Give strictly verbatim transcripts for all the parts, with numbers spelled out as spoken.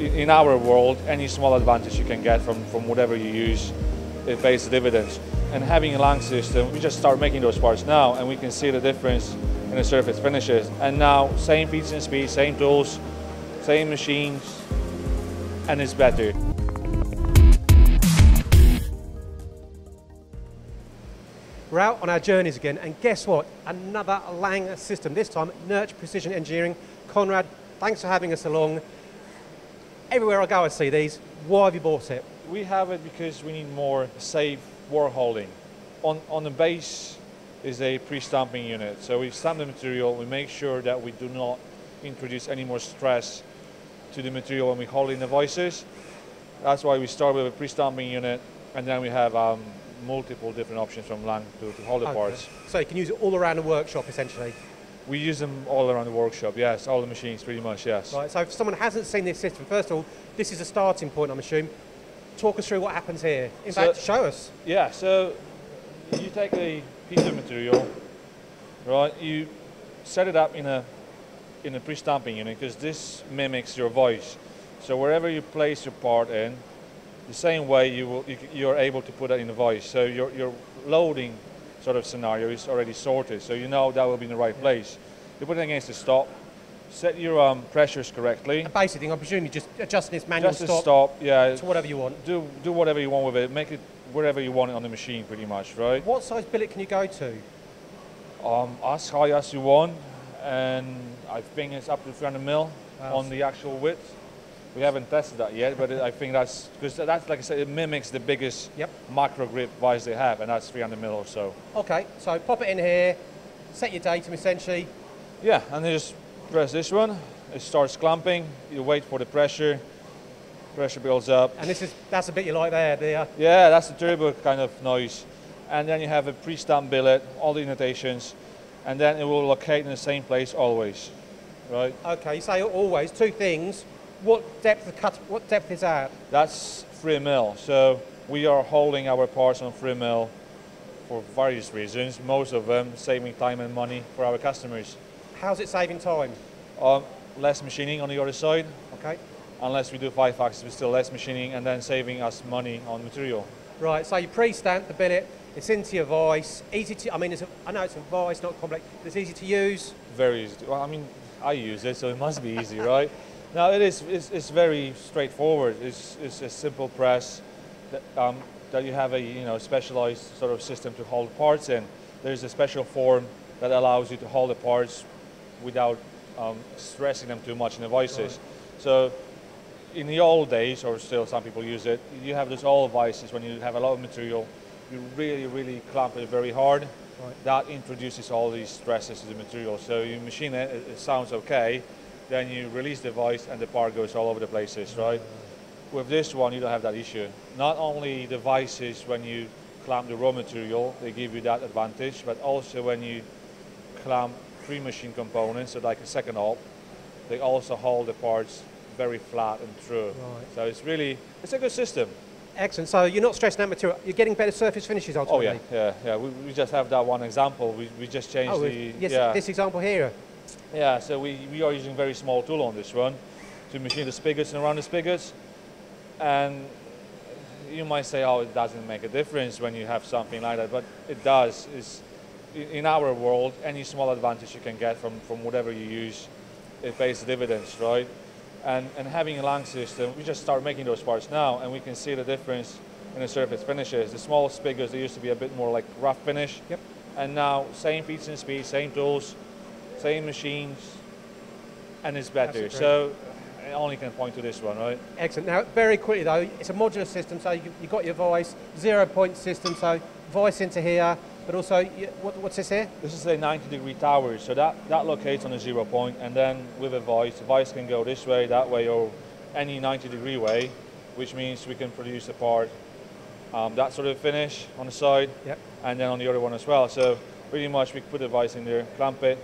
in our world, any small advantage you can get from, from whatever you use, it pays dividends. And having a Lang system, we just start making those parts now, and we can see the difference in the surface finishes. And now, same feeds and speed, same tools, same machines, and it's better. We're out on our journeys again, and guess what? Another Lang system, this time Nerc Precision Engineering. Conrad, thanks for having us along. Everywhere I go I see these. Why have you bought it? We have it because we need more safe workholding. On, on the base is a pre-stamping unit, so we stamp the material, we make sure that we do not introduce any more stress to the material when we hold in the voices. That's why we start with a pre-stamping unit, and then we have um, multiple different options from Lang to, to hold the okay. parts. So you can use it all around the workshop essentially? We use them all around the workshop, yes, all the machines pretty much, yes. Right, so if someone hasn't seen this system, first of all, this is a starting point, I'm assuming. Talk us through what happens here. In so, fact, show us. Yeah, so you take a piece of material, right, you set it up in a, in a pre-stamping unit, because this mimics your voice. So wherever you place your part in, the same way you will, you, you're able to put that in the voice. So your, your loading sort of scenario is already sorted, so you know that will be in the right yeah. place. You put it against the stop, set your um, pressures correctly. And basically, I'm presuming you just adjust this manual just stop, stop yeah, to whatever you want. Do, do whatever you want with it, make it wherever you want it on the machine pretty much, right? What size billet can you go to? Um, as high as you want, and I think it's up to three hundred mil wow. on the actual width. We haven't tested that yet, but I think that's, because that's, like I said, it mimics the biggest yep. macro grip vice they have, and that's three hundred mil or so. Okay, so pop it in here, set your datum essentially. Yeah, and then just press this one, it starts clamping, you wait for the pressure, pressure builds up. And this is, that's a bit you like there, the, uh... yeah, that's the turbo kind of noise. And then you have a pre-stamped billet, all the annotations, and then it will locate in the same place always, right? Okay, you say always, two things. What depth of cut? What depth is that? That's three mil. So we are holding our parts on three mil for various reasons. Most of them saving time and money for our customers. How's it saving time? Um, less machining on the other side. Okay. Unless we do five axis, we still less machining, and then saving us money on material. Right. So you pre-stamp the billet. It's into your vice. Easy to. I mean, it's a, I know it's a vice, not complex. But it's easy to use. Very easy. To, well, I mean, I use it, so it must be easy, right? Now it is, it's, it's very straightforward. It's, it's a simple press that, um, that you have a you know, specialized sort of system to hold parts in. There's a special form that allows you to hold the parts without um, stressing them too much in the vices. Right. So in the old days, or still some people use it, you have those old vices when you have a lot of material, you really, really clamp it very hard. Right. That introduces all these stresses to the material. So you machine it, it sounds okay. Then you release the voice and the part goes all over the places, right? With this one, you don't have that issue. Not only the vices when you clamp the raw material, they give you that advantage, but also when you clamp pre-machine components, so like a second op, they also hold the parts very flat and true. Right. So it's really, it's a good system. Excellent, so you're not stressing that material, you're getting better surface finishes ultimately? Oh yeah, yeah, yeah. We, we just have that one example, we, we just changed oh, the... Yes, yeah. This example here? Yeah, so we, we are using very small tool on this one to machine the spigots and around the spigots. And you might say, oh, it doesn't make a difference when you have something like that, but it does. It's, in our world, any small advantage you can get from, from whatever you use, it pays dividends, right? And, and having a Lang system, we just start making those parts now, and we can see the difference in the surface finishes. The small spigots, they used to be a bit more like rough finish. Yep. And now, same feeds and speed, same tools, same machines, and it's better. So I only can point to this one, right? Excellent. Now, very quickly though, it's a modular system, so you, you got your voice, zero point system, so voice into here, but also, you, what, what's this here? This is a ninety degree tower, so that, that locates on a zero point, and then with a voice, the voice can go this way, that way, or any ninety degree way, which means we can produce a part, um, that sort of finish on the side, yep. and then on the other one as well. So pretty much we put the voice in there, clamp it,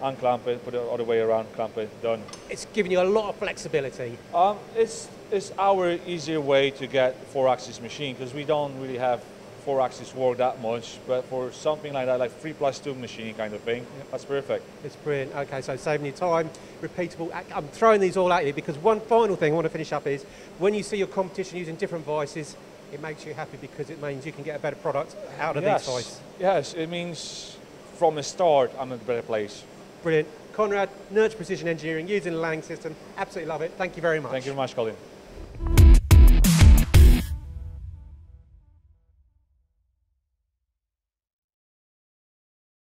unclamp it, put it all the way around, clamp it, done. It's giving you a lot of flexibility. Um, it's, it's our easier way to get four-axis machine because we don't really have four axis work that much, but for something like that, like three plus two machine kind of thing, yep. That's perfect. It's brilliant. Okay, so saving you time, repeatable. I'm throwing these all at you because one final thing I want to finish up is when you see your competition using different vices, it makes you happy because it means you can get a better product out of yes. these vices. Yes, it means from the start, I'm in a better place. Brilliant. Conrad, Nerc Precision Engineering, using the Lang system. Absolutely love it. Thank you very much. Thank you very much, Colin.